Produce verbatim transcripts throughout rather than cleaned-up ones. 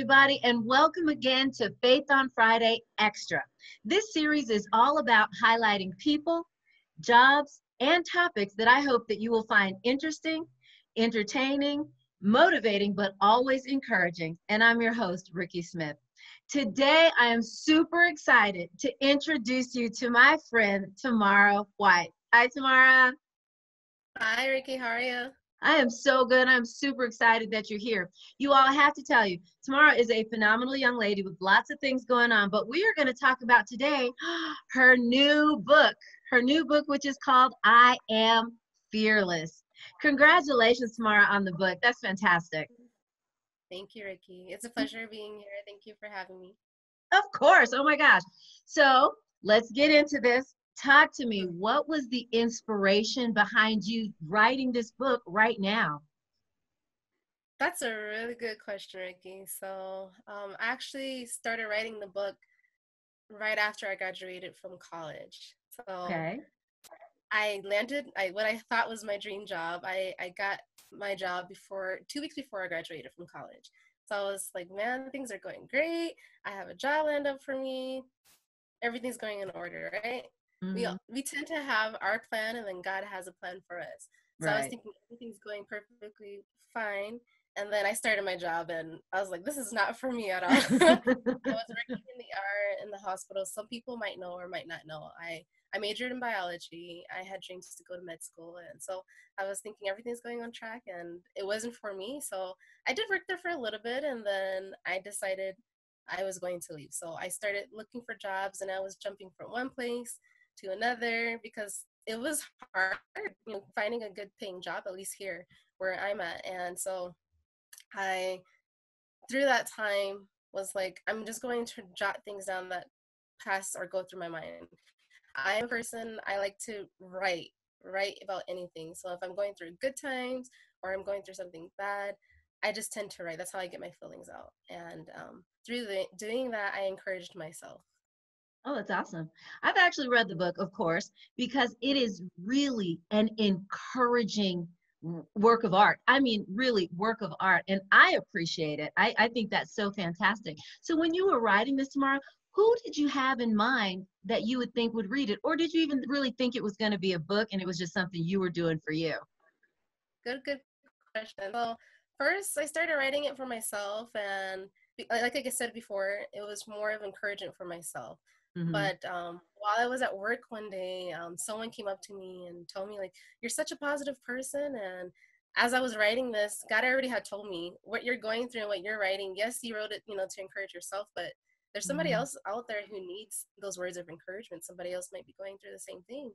everybody, and welcome again to Faith on Friday Extra. This series is all about highlighting people, jobs, and topics that I hope that you will find interesting, entertaining, motivating, but always encouraging. And I'm your host, Rikki Smith. Today, I am super excited to introduce you to my friend, Tamara White. Hi, Tamara. Hi, Rikki. How are you? I am so good. I'm super excited that you're here. You all, I have to tell you, Tamara is a phenomenal young lady with lots of things going on, but we are going to talk about today her new book, her new book, which is called I Am Fearless. Congratulations, Tamara, on the book. That's fantastic. Thank you, Rikki. It's a pleasure being here. Thank you for having me. Of course. Oh my gosh. So let's get into this. Talk to me. What was the inspiration behind you writing this book right now? That's a really good question, Rikki. So um, I actually started writing the book right after I graduated from college. So okay. I landed I, what I thought was my dream job. I, I got my job before two weeks before I graduated from college. So I was like, man, things are going great. I have a job lined up for me. Everything's going in order, right? Mm-hmm. We we tend to have our plan, and then God has a plan for us. So right. I was thinking everything's going perfectly fine, and then I started my job, and I was like, "This is not for me at all." I was working in the E R in the hospital. Some people might know or might not know. I I majored in biology. I had dreams to go to med school, and so I was thinking everything's going on track, and it wasn't for me. So I did work there for a little bit, and then I decided I was going to leave. So I started looking for jobs, and I was jumping from one place to another because it was hard, you know, finding a good paying job, at least here where I'm at. And so I, through that time, was like, I'm just going to jot things down that pass or go through my mind. I'm a person, I like to write, write about anything. So if I'm going through good times or I'm going through something bad, I just tend to write. That's how I get my feelings out. And um, through the, doing that, I encouraged myself. Oh, that's awesome. I've actually read the book, of course, because it is really an encouraging work of art. I mean, really work of art. And I appreciate it. I, I think that's so fantastic. So when you were writing this, Tamara, who did you have in mind that you would think would read it? Or did you even really think it was going to be a book and it was just something you were doing for you? Good, good question. Well, first, I started writing it for myself. And like I said before, it was more of encouragement for myself. Mm-hmm. But um, while I was at work one day, um, someone came up to me and told me, like, you're such a positive person. And as I was writing this, God already had told me what you're going through and what you're writing. Yes, you wrote it, you know, to encourage yourself, but there's somebody mm-hmm. else out there who needs those words of encouragement. Somebody else might be going through the same thing.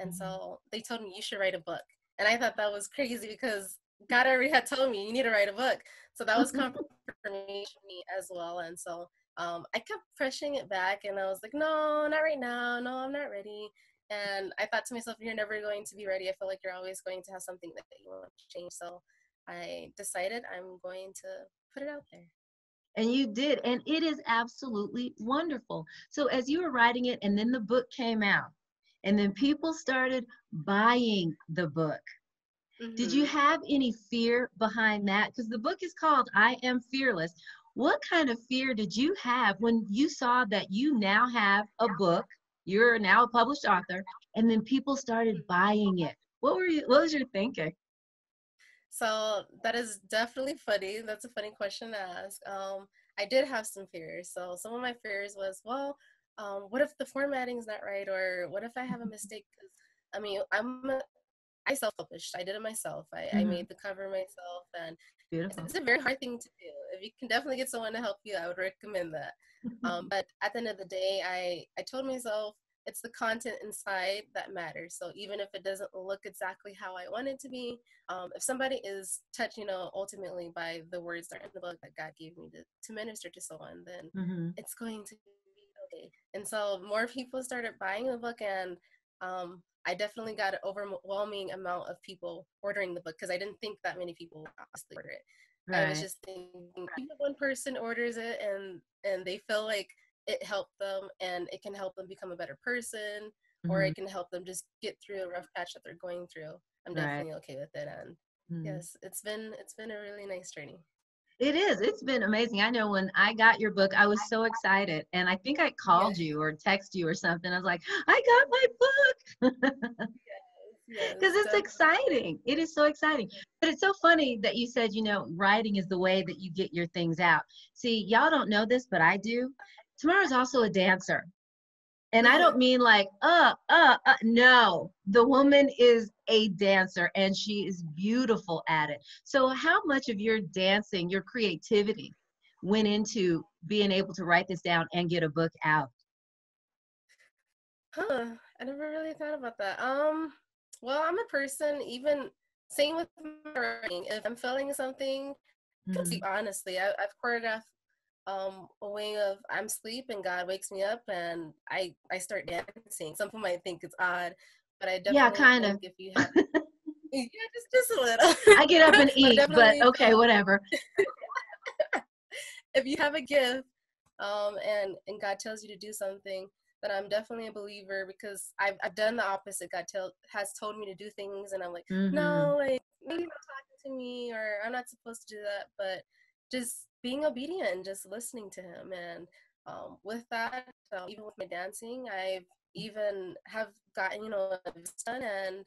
And mm-hmm. so they told me you should write a book. And I thought that was crazy because God already had told me you need to write a book. So that was confirmation for me as well. And so Um, I kept pushing it back, and I was like, no, not right now. No, I'm not ready. And I thought to myself, you're never going to be ready. I feel like you're always going to have something that you want to change. So I decided I'm going to put it out there. And you did. And it is absolutely wonderful. So as you were writing it, and then the book came out, and then people started buying the book. Mm-hmm. Did you have any fear behind that? Because the book is called I Am Fearless. What kind of fear did you have when you saw that you now have a book, you're now a published author, and then people started buying it? What were you, what was your thinking? So that is definitely funny. That's a funny question to ask. Um, I did have some fears. So some of my fears was, well, um, what if the formatting is not right? Or what if I have a mistake? I mean, I'm a, I self-published. I did it myself. I, mm-hmm. I made the cover myself, and it's, it's a very hard thing to do. If you can definitely get someone to help you, I would recommend that. Um, but at the end of the day, I, I told myself it's the content inside that matters. So even if it doesn't look exactly how I want it to be, um, if somebody is touched, you know, ultimately by the words that are in the book that God gave me to, to minister to someone, then mm-hmm. it's going to be okay. And so more people started buying the book, and um, I definitely got an overwhelming amount of people ordering the book because I didn't think that many people would honestly order it. Right. I was just thinking, one person orders it and and they feel like it helped them, and it can help them become a better person, mm-hmm. or it can help them just get through a rough patch that they're going through. I'm definitely right. okay with it, and mm-hmm. yes, it's been it's been a really nice journey. It is. It's been amazing. I know when I got your book, I was so excited. And I think I called yes. you or texted you or something. I was like, I got my book. Because yes, yes, it's so exciting. It is so exciting. But it's so funny that you said, you know, writing is the way that you get your things out. See, y'all don't know this, but I do. Tamara's also a dancer. And I don't mean like, uh, uh, uh, no, the woman is a dancer and she is beautiful at it. So how much of your dancing, your creativity went into being able to write this down and get a book out? Huh, I never really thought about that. Um, well, I'm a person, even same with my writing, if I'm feeling something, mm-hmm. honestly, I, I've choreographed um a way of I'm asleep and God wakes me up and I I start dancing. Some people might think it's odd, but I definitely yeah, kind think of. If you have yeah, just just a little. I get up and eat, but okay, whatever. If you have a gift, um and and God tells you to do something, then I'm definitely a believer because I've I've done the opposite. God tell has told me to do things, and I'm like, mm-hmm. no, like maybe you're not talking to me, or I'm not supposed to do that, but just being obedient and just listening to him. And um, with that, uh, even with my dancing, I've even have gotten, you know, done, and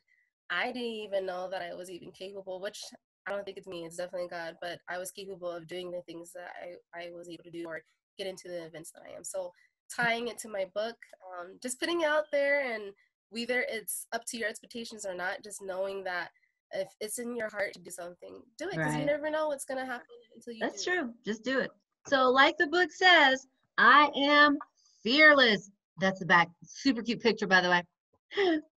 I didn't even know that I was even capable, which I don't think it's me, it's definitely God, but I was capable of doing the things that I, I was able to do or get into the events that I am. So tying it to my book, um, just putting it out there, and whether it's up to your expectations or not, just knowing that if it's in your heart to do something, do it, because right. you never know what's going to happen until you That's do true. It. Just do it. So like the book says, I am fearless. That's the back. Super cute picture, by the way.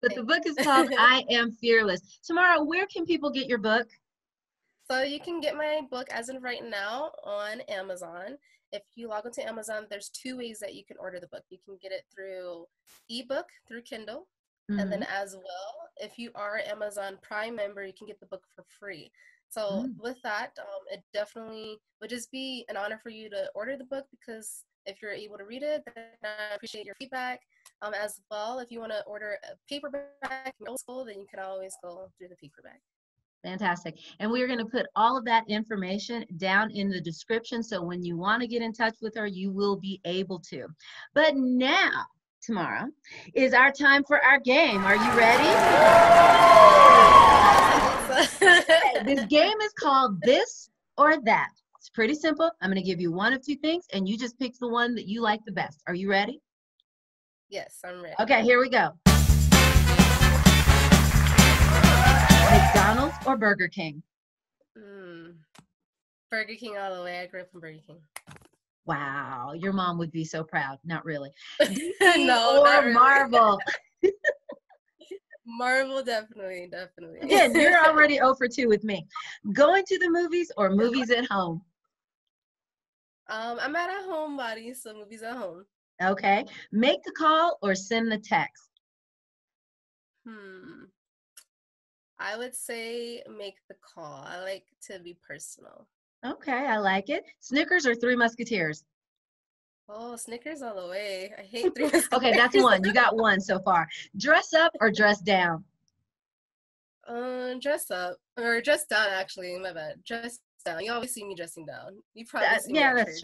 But the book is called I Am Fearless. Tamara, where can people get your book? So you can get my book as of right now on Amazon. If you log into Amazon, there's two ways that you can order the book. You can get it through ebook, through Kindle, mm-hmm. and then as well, if you are an Amazon Prime member, you can get the book for free. So mm. with that, um, it definitely would just be an honor for you to order the book, because if you're able to read it, then I appreciate your feedback. Um, as well, if you want to order a paperback in old school, then you can always go through the paperback. Fantastic. And we're going to put all of that information down in the description. So when you want to get in touch with her, you will be able to. But now, Tamara, is our time for our game. Are you ready? This game is called This or That. It's pretty simple. I'm going to give you one of two things, and you just pick the one that you like the best. Are you ready? Yes, I'm ready. Okay, here we go. McDonald's or Burger King? Mm, Burger King all the way. I grew up in Burger King. Wow, your mom would be so proud. Not really. No, or not really. Marvel. Marvel, definitely, definitely. Again, you're already oh for two with me. Going to the movies or movies at home? Um, I'm at a homebody, so movies at home. Okay. Make the call or send the text? Hmm. I would say make the call. I like to be personal. Okay, I like it. Snickers or Three Musketeers? Oh, Snickers all the way. I hate Three Musketeers. Okay, that's one. You got one so far. Dress up or dress down? Uh, dress up. Or dress down, actually. My bad. Dress down. You always see me dressing down. You probably uh, see yeah, me. Yeah, that's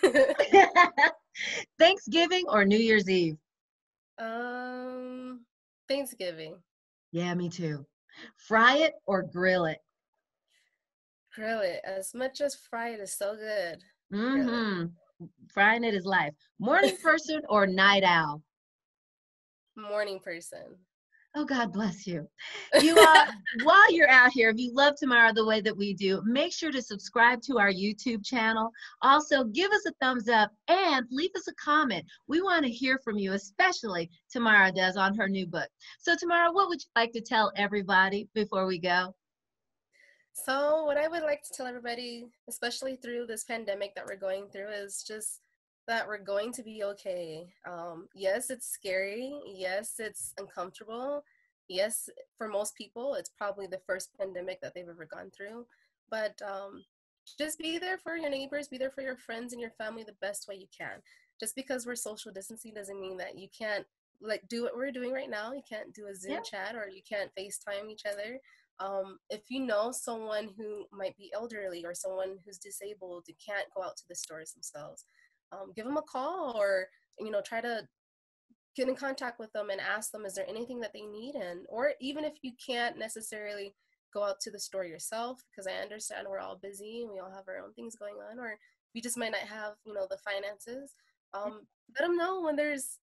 true. Okay. Thanksgiving or New Year's Eve? Um, Thanksgiving. Yeah, me too. Fry it or grill it? Grill it. As much as fry it is so good. Mm-hmm. Frying it is life. Morning person or night owl? Morning person. Oh, God bless you. You uh, while you're out here, if you love Tamara the way that we do, make sure to subscribe to our YouTube channel. Also, give us a thumbs up and leave us a comment. We want to hear from you, especially Tamara does on her new book. So, Tamara, what would you like to tell everybody before we go? So what I would like to tell everybody, especially through this pandemic that we're going through, is just that we're going to be okay. Um, yes, it's scary. Yes, it's uncomfortable. Yes, for most people, it's probably the first pandemic that they've ever gone through. But um, just be there for your neighbors, be there for your friends and your family the best way you can. Just because we're social distancing doesn't mean that you can't like do what we're doing right now. You can't do a Zoom yeah. chat, or you can't FaceTime each other. Um, if you know someone who might be elderly or someone who's disabled who can't go out to the stores themselves, um, give them a call, or, you know, try to get in contact with them and ask them, is there anything that they need? And, or even if you can't necessarily go out to the store yourself, because I understand we're all busy and we all have our own things going on, or we just might not have, you know, the finances, um, let them know when there's,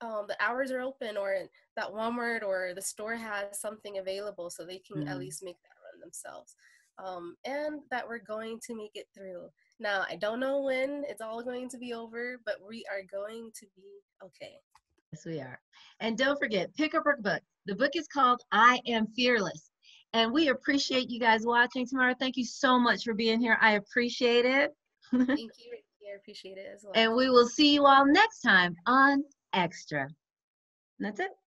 um, the hours are open, or that Walmart or the store has something available, so they can mm-hmm. at least make that run themselves. Um, and that we're going to make it through. Now, I don't know when it's all going to be over, but we are going to be okay. Yes, we are. And don't forget, pick up our book. The book is called I Am Fearless. And we appreciate you guys watching. Tamara, thank you so much for being here. I appreciate it. Thank you, Rikki. I appreciate it as well. And we will see you all next time on Extra. And that's it.